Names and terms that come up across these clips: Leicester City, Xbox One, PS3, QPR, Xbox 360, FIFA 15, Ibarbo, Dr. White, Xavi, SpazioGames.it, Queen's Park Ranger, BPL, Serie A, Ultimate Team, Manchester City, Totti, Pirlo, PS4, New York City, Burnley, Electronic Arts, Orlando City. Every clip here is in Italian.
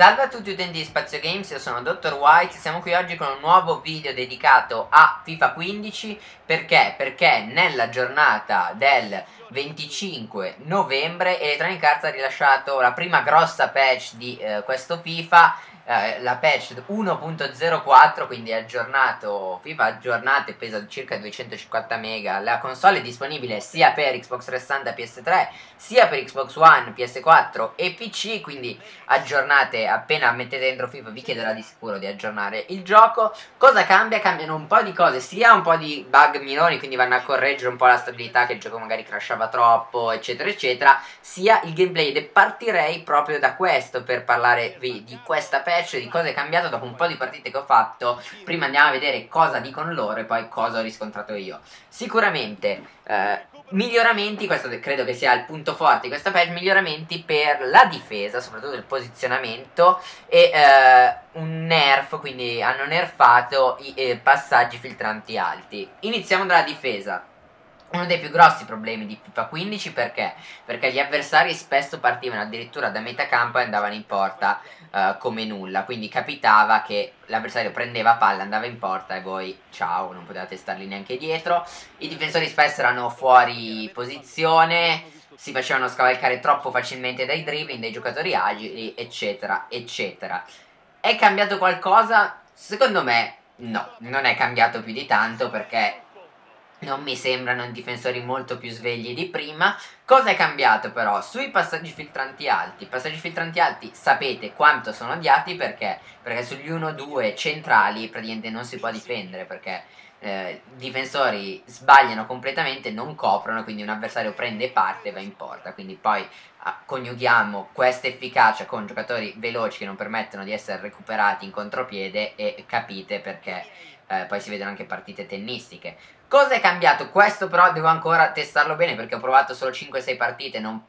Salve a tutti utenti di Spazio Games, io sono Dr. White, siamo qui oggi con un nuovo video dedicato a FIFA 15. Perché? Perché nella giornata del 25 novembre Electronic Arts ha rilasciato la prima grossa patch di questo FIFA, la patch 1.04, quindi aggiornato, FIFA aggiornato e pesa circa 250 mega. La console è disponibile sia per Xbox 360 PS3, sia per Xbox One, PS4 e PC, quindi aggiornate, appena mettete dentro FIFA vi chiederà di sicuro di aggiornare il gioco. Cosa cambia? Cambiano un po' di cose, sia un po' di bug minori, quindi vanno a correggere un po' la stabilità, che il gioco magari crashava troppo, eccetera eccetera, sia il gameplay. Ed partirei proprio da questo per parlarvi di questa patch, di cosa è cambiato dopo un po' di partite che ho fatto. Prima andiamo a vedere cosa dicono loro e poi cosa ho riscontrato io. Sicuramente miglioramenti, questo credo che sia il punto forte di questa patch, miglioramenti per la difesa, soprattutto il posizionamento, e un nerf, quindi hanno nerfato i passaggi filtranti alti. Iniziamo dalla difesa. Uno dei più grossi problemi di FIFA 15, perché? Perché gli avversari spesso partivano addirittura da metà campo e andavano in porta come nulla, quindi capitava che l'avversario prendeva palla, andava in porta e voi ciao, non potevate stargli neanche dietro. I difensori spesso erano fuori posizione, si facevano scavalcare troppo facilmente dai dribbling, dai giocatori agili, eccetera, eccetera. È cambiato qualcosa? Secondo me no, non è cambiato più di tanto, perché non mi sembrano difensori molto più svegli di prima. Cosa è cambiato però? Sui passaggi filtranti alti. Passaggi filtranti alti sapete quanto sono odiati, perché? Perché sugli 1-2 centrali praticamente non si può difendere, perché i difensori sbagliano completamente, non coprono, quindi un avversario prende parte e va in porta. Quindi poi coniughiamo questa efficacia con giocatori veloci che non permettono di essere recuperati in contropiede e capite perché poi si vedono anche partite tennistiche. Cosa è cambiato? Questo però devo ancora testarlo bene, perché ho provato solo 5-6 partite, non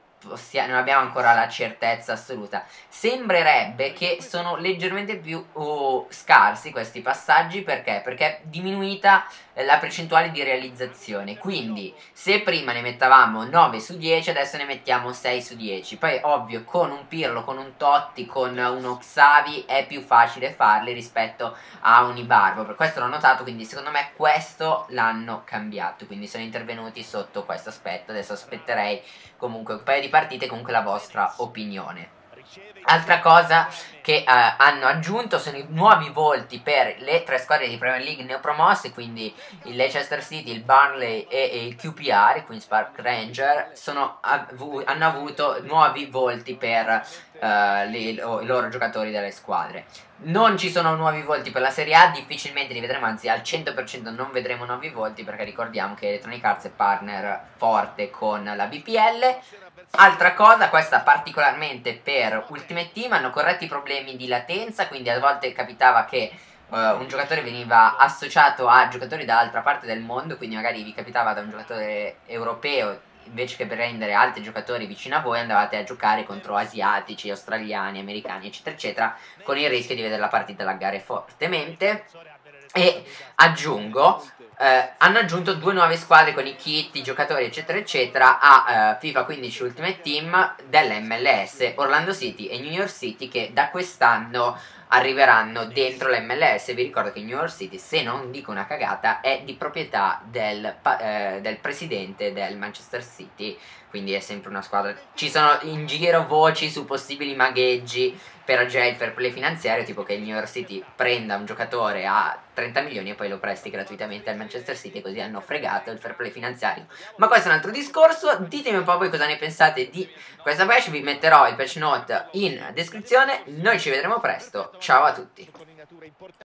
abbiamo ancora la certezza assoluta. Sembrerebbe che sono leggermente più scarsi questi passaggi, perché? Perché è diminuita la percentuale di realizzazione, quindi se prima ne mettavamo 9 su 10 adesso ne mettiamo 6 su 10, poi ovvio con un Pirlo, con un Totti, con uno Xavi è più facile farli rispetto a un Ibarbo, per questo l'ho notato, quindi secondo me questo l'hanno cambiato, quindi sono intervenuti sotto questo aspetto. Adesso aspetterei comunque un paio di partite, comunque la vostra opinione. Altra cosa che hanno aggiunto sono i nuovi volti per le tre squadre di Premier League neopromosse, quindi il Leicester City, il Burnley e il QPR, il Queen's Park Ranger, hanno avuto nuovi volti per i loro giocatori delle squadre. Non ci sono nuovi volti per la Serie A, difficilmente li vedremo, anzi al 100% non vedremo nuovi volti, perché ricordiamo che Electronic Arts è partner forte con la BPL. Altra cosa, questa particolarmente per Ultimate Team, hanno corretto i problemi di latenza, quindi a volte capitava che un giocatore veniva associato a giocatori da altra parte del mondo, quindi magari vi capitava da un giocatore europeo, invece che prendere altri giocatori vicino a voi andavate a giocare contro asiatici, australiani, americani, eccetera eccetera, con il rischio di vedere la partita laggare fortemente. E aggiungo, hanno aggiunto due nuove squadre con i kit, i giocatori eccetera eccetera a FIFA 15 Ultimate Team dell'MLS, Orlando City e New York City, che da quest'anno arriveranno dentro l'MLS. Vi ricordo che New York City, se non dico una cagata, è di proprietà del presidente del Manchester City, quindi è sempre una squadra. Ci sono in giro voci su possibili magheggi per aggirare il fair play finanziario, tipo che il New York City prenda un giocatore a 30 milioni e poi lo presti gratuitamente al Manchester City, così hanno fregato il fair play finanziario. Ma questo è un altro discorso. Ditemi un po' voi cosa ne pensate di questa patch, vi metterò il patch note in descrizione. Noi ci vedremo presto, ciao a tutti.